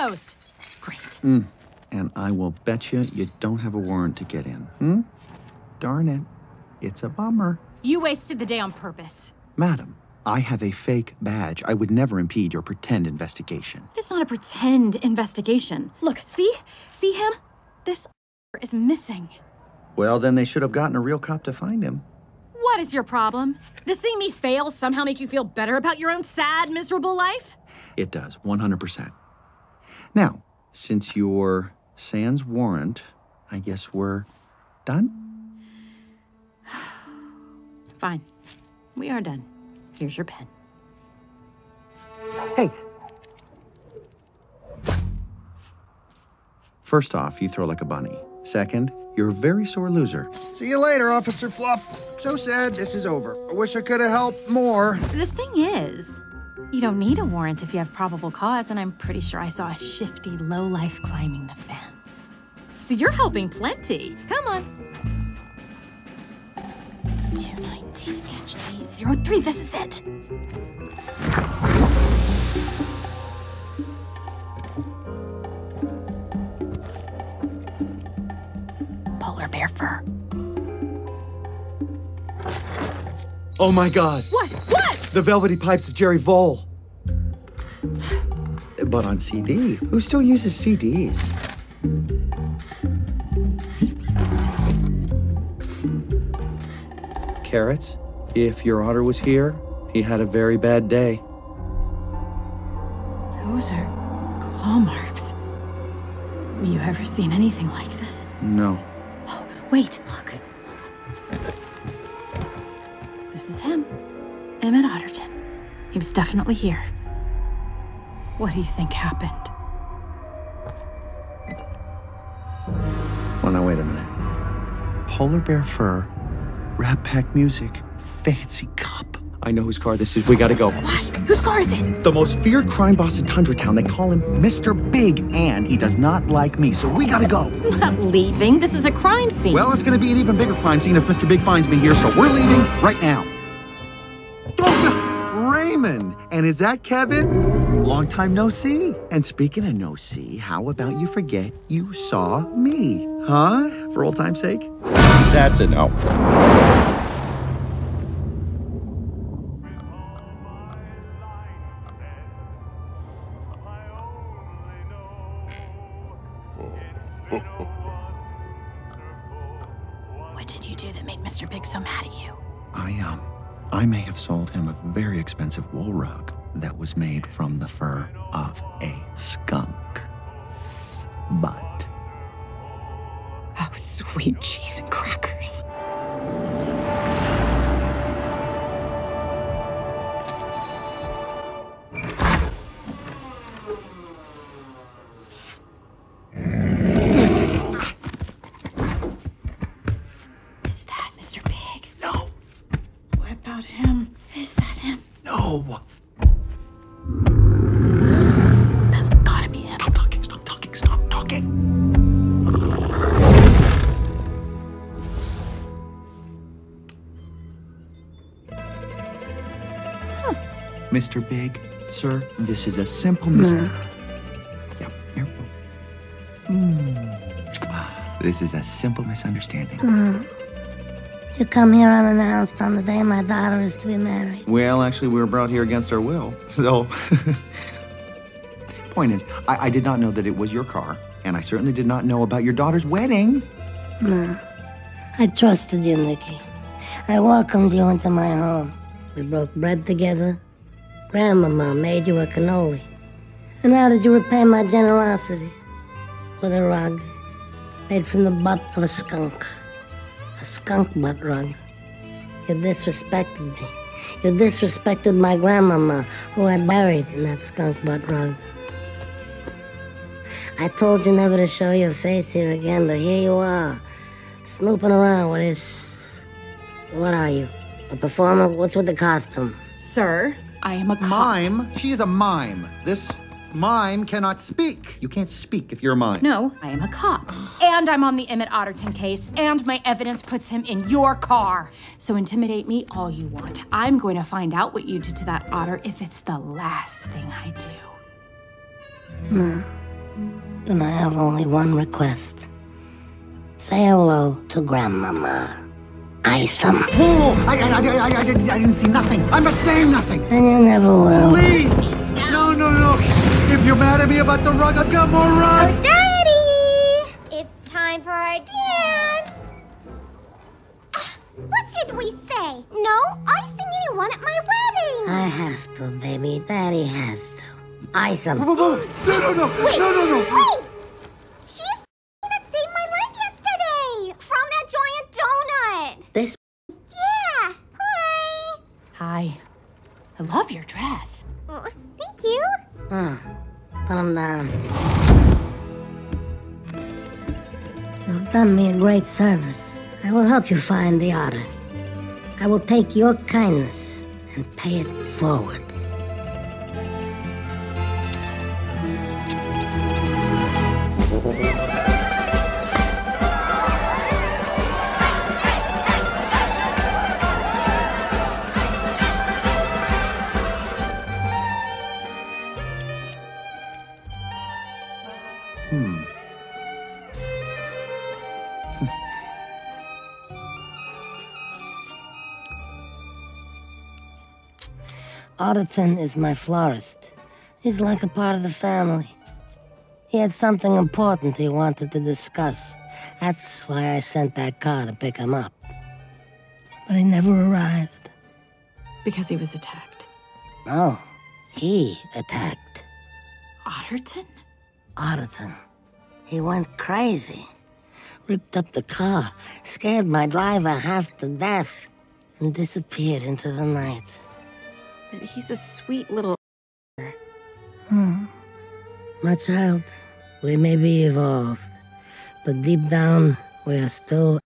Almost. Great. Mm. And I will bet you don't have a warrant to get in. Hmm? Darn it. It's a bummer. You wasted the day on purpose. Madam, I have a fake badge. I would never impede your pretend investigation. It's not a pretend investigation. Look, see? See him? This is missing. Well, then they should have gotten a real cop to find him. What is your problem? Does seeing me fail somehow make you feel better about your own sad, miserable life? It does, 100%. Now, since you're sans warrant, I guess we're done? Fine. We are done. Here's your pen. Hey! First off, you throw like a bunny. Second, you're a very sore loser. See you later, Officer Fluff. So sad this is over. I wish I could have helped more. The thing is, you don't need a warrant if you have probable cause, and I'm pretty sure I saw a shifty lowlife climbing the fence. So you're helping plenty. Come on. 219HD03, this is it. Polar bear fur. Oh my God. What? What? The Velvety Pipes of Jerry Vole. But on CD. Who still uses CDs? Carrots, if your otter was here, he had a very bad day. Those are claw marks. Have you ever seen anything like this? No. Oh, wait, look. This is him, Emmett Otterton. He was definitely here. What do you think happened? Well, now, wait a minute. Polar bear fur, Rat Pack music, fancy cup. I know whose car this is. We gotta go. Why? Whose car is it? The most feared crime boss in Tundra Town. They call him Mr. Big, and he does not like me, so we gotta go. I'm not leaving. This is a crime scene. Well, it's gonna be an even bigger crime scene if Mr. Big finds me here, so we're leaving right now. Oh, Raymond! And is that Kevin? Long time no see. And speaking of no see, how about you forget you saw me? Huh? For old time's sake? That's a no. What did you do that made Mr. Big so mad at you? I may have sold him a very expensive wool rug that was made from the fur of a skunk. But... oh, sweet cheese and crackers. Mr. Big, sir, this is a simple mistake. Yep, here. This is a simple misunderstanding. You come here unannounced on the day my daughter is to be married. Well, actually, we were brought here against our will, so... Point is, I did not know that it was your car, and I certainly did not know about your daughter's wedding. No, I trusted you, Nikki. I welcomed you into my home. We broke bread together. Grandmama made you a cannoli. And how did you repay my generosity? With a rug made from the butt of a skunk. A skunk butt rug. You disrespected me. You disrespected my grandmama, who I buried in that skunk butt rug. I told you never to show your face here again, but here you are, snooping around with this... what are you? A performer? What's with the costume? Sir? I am a cop. Mime? She is a mime. This mime cannot speak. You can't speak if you're a mime. No, I am a cop. And I'm on the Emmett Otterton case, and my evidence puts him in your car. So intimidate me all you want. I'm going to find out what you did to that otter if it's the last thing I do. No, and I have only one request. Say hello to Grandmama. Isom. Oh, I didn't see nothing. I'm not saying nothing. And you never will. Please. No, no, no. If you're mad at me about the rug, I've got more rugs. Oh, Daddy. It's time for our dance. What did we say? No icing anyone at my wedding. I have to, baby. Daddy has to. Isom. No, no, no. Wait. No, no, no. Wait. She's that saved my life yesterday from that giant donut. This? Yeah. Hi. Hi. I love your dress. Oh, thank you. Put them down. You've done me a great service. I will help you find the otter. I will take your kindness and pay it forward. Otterton is my florist. He's like a part of the family. He had something important he wanted to discuss. That's why I sent that car to pick him up. But he never arrived. Because he was attacked. No, he attacked. Otterton? Otterton. He went crazy. Ripped up the car, scared my driver half to death, and disappeared into the night. But he's a sweet little... Oh. My child, we may be evolved, but deep down, we are still